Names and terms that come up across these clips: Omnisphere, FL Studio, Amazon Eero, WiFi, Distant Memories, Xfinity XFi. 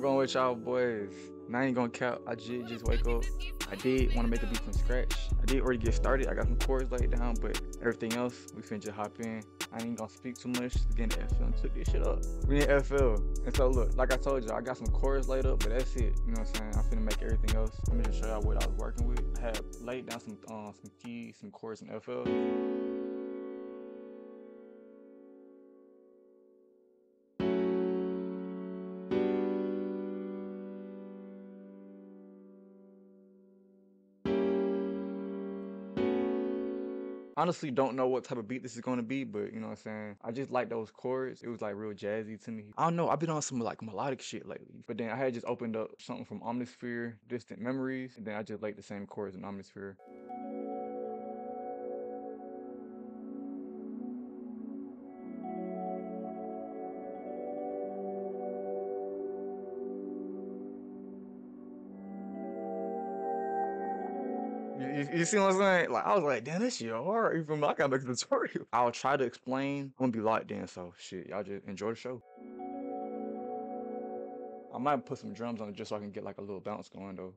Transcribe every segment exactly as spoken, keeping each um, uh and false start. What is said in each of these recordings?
up going with y'all boys. And I ain't gonna cap, I did just wake up. I did want to make a beat from scratch. I did already get started. I got some chords laid down, but everything else, we finna just hop in. I ain't gonna speak too much. Again, F L and took this shit up. We need F L. And so look, like I told you, I got some chords laid up, but that's it. You know what I'm saying? I'm finna make everything else. Let me just show y'all what I was working with. I had laid down some um, some keys, some chords, and F L. Honestly, don't know what type of beat this is going to be, but you know what I'm saying? I just like those chords. It was like real jazzy to me. I don't know. I've been on some like melodic shit lately, but then I had just opened up something from Omnisphere, Distant Memories, and then I just like the same chords in Omnisphere. You see what I'm saying? Like, I was like, damn, this shit hard. Even I gotta make a tutorial. I'll try to explain. I'm gonna be locked in, so shit, y'all just enjoy the show. I might put some drums on it just so I can get like a little bounce going though.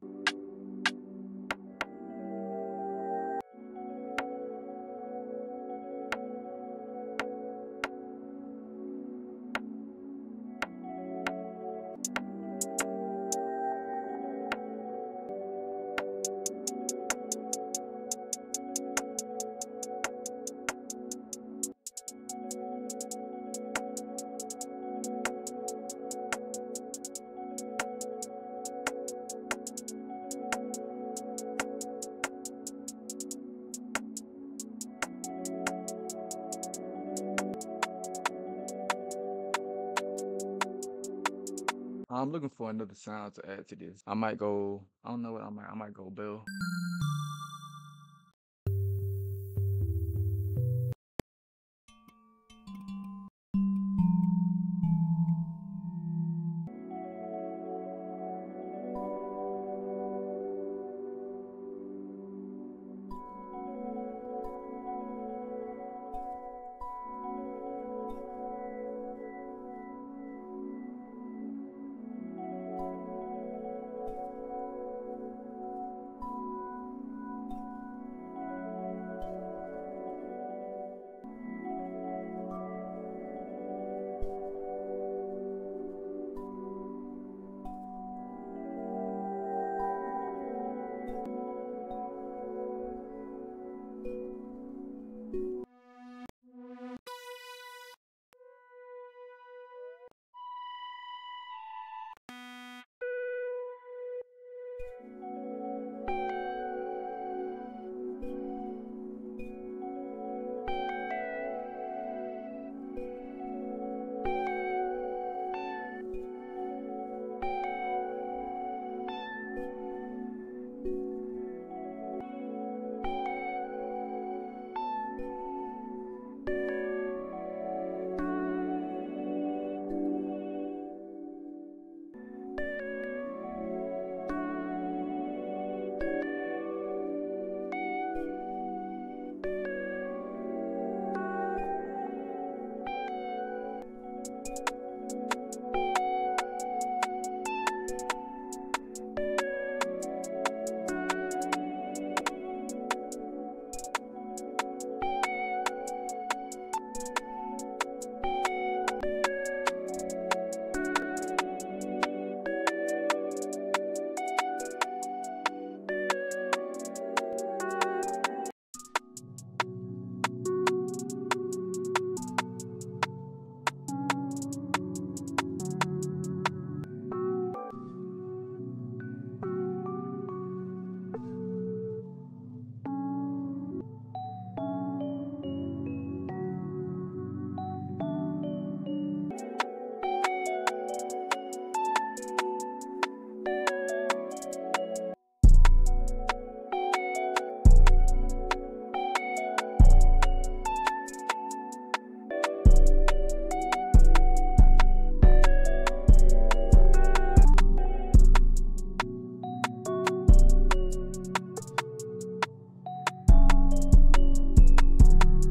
I'm looking for another sound to add to this. I might go, I don't know what I might, I might go bell.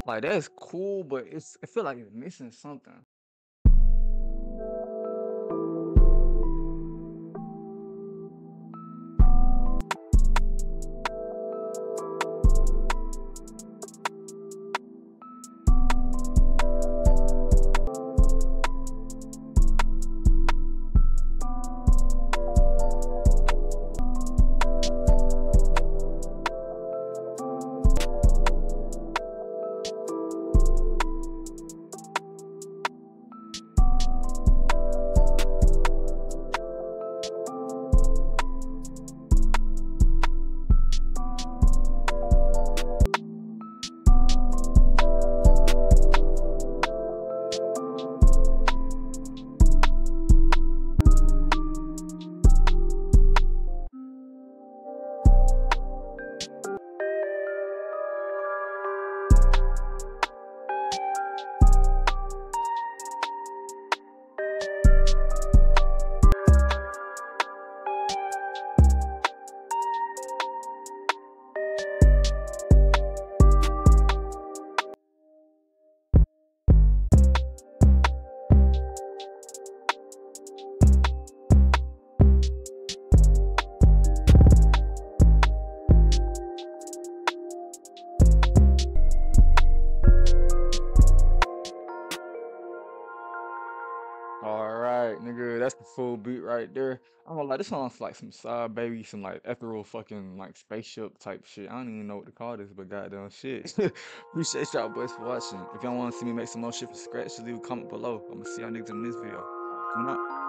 Like, that's cool, but it's I feel like it's missing something. right there. I'm gonna lie, this sounds like some side baby, some like ethereal fucking like spaceship type shit. I don't even know what to call this, but goddamn shit. Appreciate y'all boys for watching. If y'all wanna see me make some more shit from scratch, just leave a comment below. I'm gonna see y'all niggas in this video. Come on.